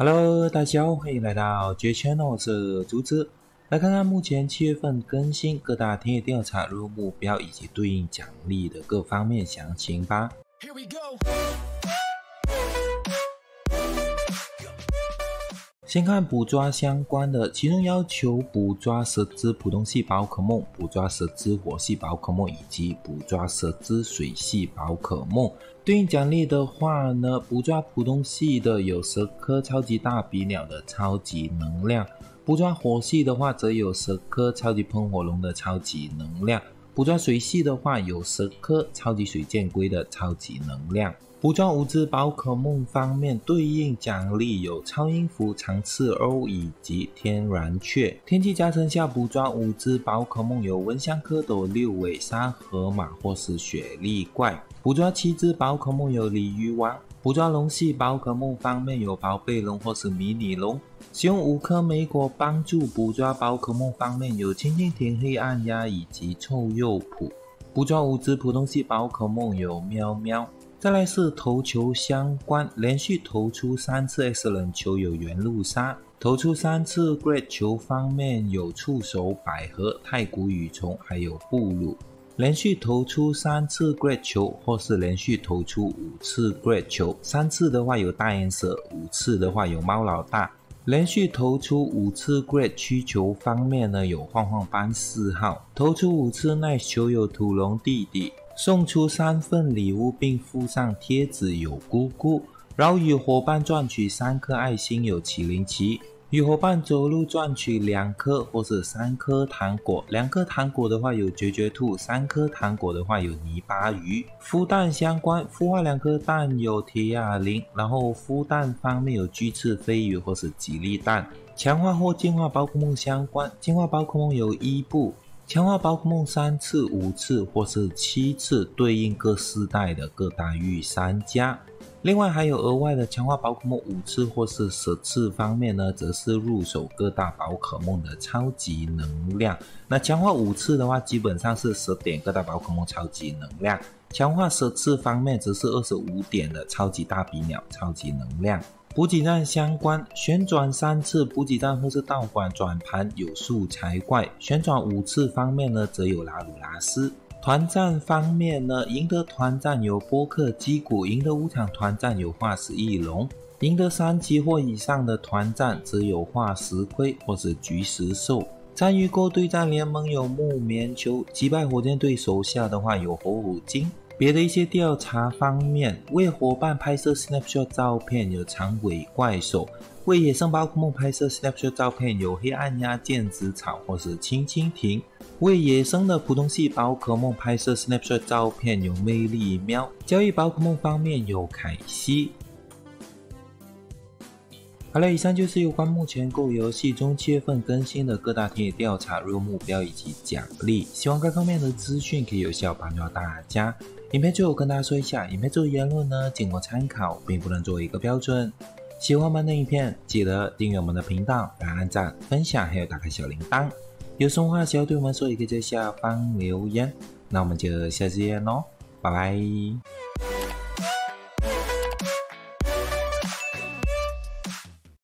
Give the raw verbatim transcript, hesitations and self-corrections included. Hello， 大家好，欢迎来到 J Channel 的竹子，来看看目前七月份更新各大田野调查入目标以及对应奖励的各方面详情吧。Here we go. 先看捕抓相关的，其中要求捕抓十只普通细宝可梦，捕抓十只火细宝可梦，以及捕抓十只水细宝可梦。 对应奖励的话呢，捕抓普通系的有十颗超级大鼻鸟的超级能量；捕抓火系的话，则有十颗超级喷火龙的超级能量；捕抓水系的话，有十颗超级水箭龟的超级能量。捕抓五只宝可梦方面，对应奖励有超音符、长刺欧以及天然雀。天气加成下，捕抓五只宝可梦有蚊香蝌蚪、六尾沙河马或是雪莉怪。 捕抓七只宝可梦有鲤鱼王，捕抓龙系宝可梦方面有宝贝龙或是迷你龙。使用五颗莓果帮助捕抓宝可梦方面有青青田、黑暗鸭以及臭鼬脯。捕抓五只普通系宝可梦有喵喵。再来是投球相关，连续投出三次 Excellent 球有原路鲨，投出三次 Great 球方面有触手百合、太古雨虫还有布鲁。 连续投出三次 Great 球，或是连续投出五次 Great 球。三次的话有大眼蛇，五次的话有猫老大。连续投出五次 Great 曲球方面呢，有晃晃班四号。投出五次 Nice 球有土龙弟弟。送出三份礼物并附上贴纸有姑姑。然后与伙伴赚取三颗爱心有麒麟奇。 与伙伴走路赚取两颗或是三颗糖果，两颗糖果的话有绝绝兔，三颗糖果的话有泥巴鱼。孵蛋相关，孵化两颗蛋有铁哑铃，然后孵蛋方面有巨翅飞鱼或是吉利蛋。强化或进化宝可梦相关，进化宝可梦有伊布，强化宝可梦三次、五次或是七次，对应各世代的各大御三家。 另外还有额外的强化宝可梦五次或是十次方面呢，则是入手各大宝可梦的超级能量。那强化五次的话，基本上是十点各大宝可梦超级能量；强化十次方面，则是二十五点的超级大鼻鸟超级能量。补给站相关，旋转三次补给站或是道馆转盘有素材怪；旋转五次方面呢，则有拉鲁拉斯。 团战方面呢，赢得团战有波克基谷，赢得五场团战有化石翼龙，赢得三级或以上的团战只有化石盔或是菊石兽。参与过对战联盟有木棉球，击败火箭队手下的话有火舞精。别的一些调查方面，为伙伴拍摄 snapshot 照片有长尾怪兽，为野生宝可梦拍摄 snapshot 照片有黑暗鸦、剑子草或是青蜻蜓。 为野生的普通系宝可梦拍摄 snapshot 照片有魅力喵，交易宝可梦方面有凯西。好了，以上就是有关目前购游戏中七月份更新的各大田野调查入目标以及奖励，希望该方面的资讯可以有效帮助到大家。影片最后跟大家说一下，影片做的言论呢仅供参考，并不能作为一个标准。喜欢我们的影片，记得订阅我们的频道，来按赞、分享，还有打开小铃铛。 有什么话想要对我们说，也可以在下方留言。那我们就下次见喽，拜拜。